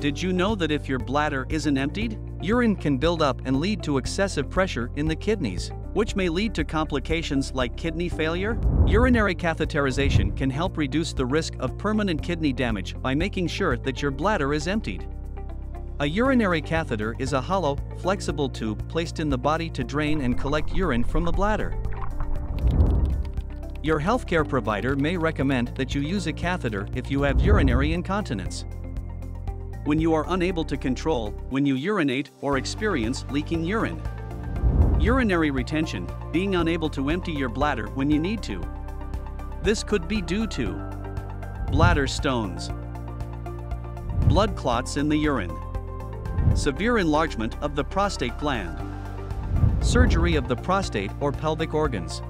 Did you know that if your bladder isn't emptied, urine can build up and lead to excessive pressure in the kidneys, which may lead to complications like kidney failure? Urinary catheterization can help reduce the risk of permanent kidney damage by making sure that your bladder is emptied. A urinary catheter is a hollow, flexible tube placed in the body to drain and collect urine from the bladder. Your healthcare provider may recommend that you use a catheter if you have urinary incontinence. When you are unable to control when you urinate or experience leaking urine. Urinary retention, being unable to empty your bladder when you need to. This could be due to bladder stones, blood clots in the urine, severe enlargement of the prostate gland, surgery of the prostate or pelvic organs.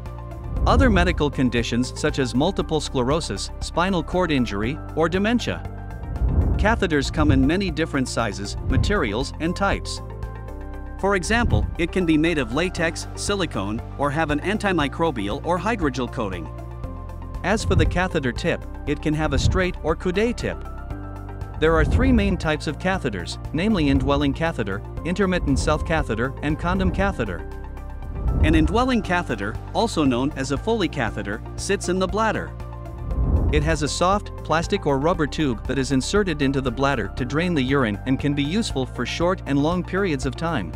Other medical conditions such as multiple sclerosis, spinal cord injury, or dementia. Catheters come in many different sizes, materials, and types. For example, it can be made of latex, silicone, or have an antimicrobial or hydrogel coating. As for the catheter tip, it can have a straight or coude tip. There are three main types of catheters, namely indwelling catheter, intermittent self catheter, and condom catheter. An indwelling catheter, also known as a Foley catheter, sits in the bladder. It has a soft, plastic or rubber tube that is inserted into the bladder to drain the urine and can be useful for short and long periods of time.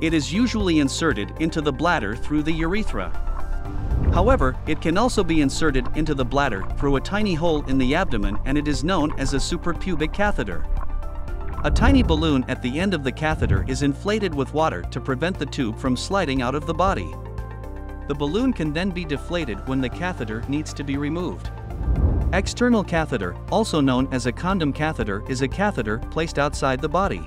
It is usually inserted into the bladder through the urethra. However, it can also be inserted into the bladder through a tiny hole in the abdomen, and it is known as a suprapubic catheter. A tiny balloon at the end of the catheter is inflated with water to prevent the tube from sliding out of the body. The balloon can then be deflated when the catheter needs to be removed. External catheter, also known as a condom catheter, is a catheter placed outside the body.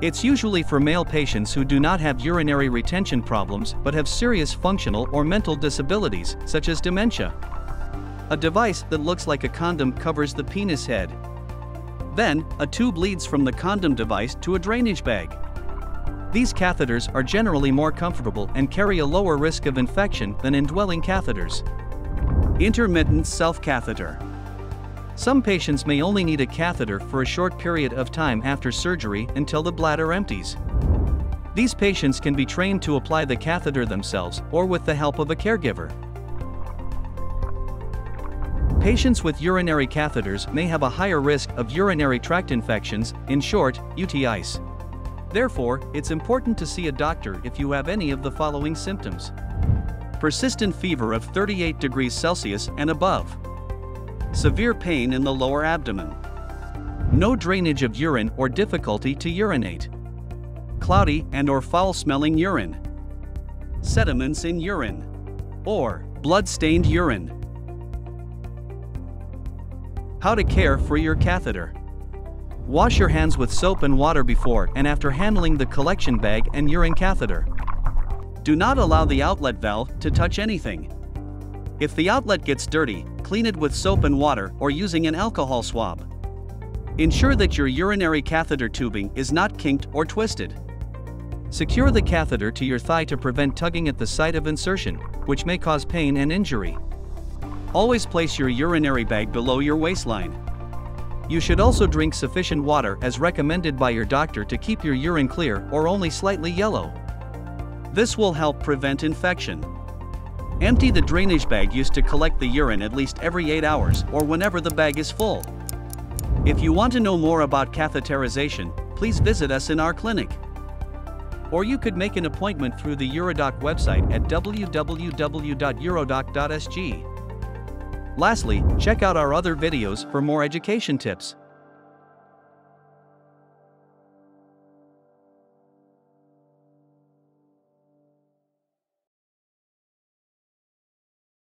It's usually for male patients who do not have urinary retention problems but have serious functional or mental disabilities, such as dementia. A device that looks like a condom covers the penis head. Then, a tube leads from the condom device to a drainage bag. These catheters are generally more comfortable and carry a lower risk of infection than indwelling catheters. Intermittent self-catheter. Some patients may only need a catheter for a short period of time after surgery until the bladder empties. These patients can be trained to apply the catheter themselves or with the help of a caregiver. Patients with urinary catheters may have a higher risk of urinary tract infections, in short, UTIs. Therefore, it's important to see a doctor if you have any of the following symptoms. Persistent fever of 38 degrees Celsius and above. Severe pain in the lower abdomen. No drainage of urine or difficulty to urinate. Cloudy and or foul-smelling urine. Sediments in urine. Or blood-stained urine. How to care for your catheter. Wash your hands with soap and water before and after handling the collection bag and urine catheter. Do not allow the outlet valve to touch anything. If the outlet gets dirty, clean it with soap and water or using an alcohol swab. Ensure that your urinary catheter tubing is not kinked or twisted. Secure the catheter to your thigh to prevent tugging at the site of insertion, which may cause pain and injury. Always place your urinary bag below your waistline. You should also drink sufficient water as recommended by your doctor to keep your urine clear or only slightly yellow. This will help prevent infection. Empty the drainage bag used to collect the urine at least every 8 hours or whenever the bag is full. If you want to know more about catheterization, please visit us in our clinic. Or you could make an appointment through the Urodoc website at www.urodoc.sg. Lastly, check out our other videos for more education tips.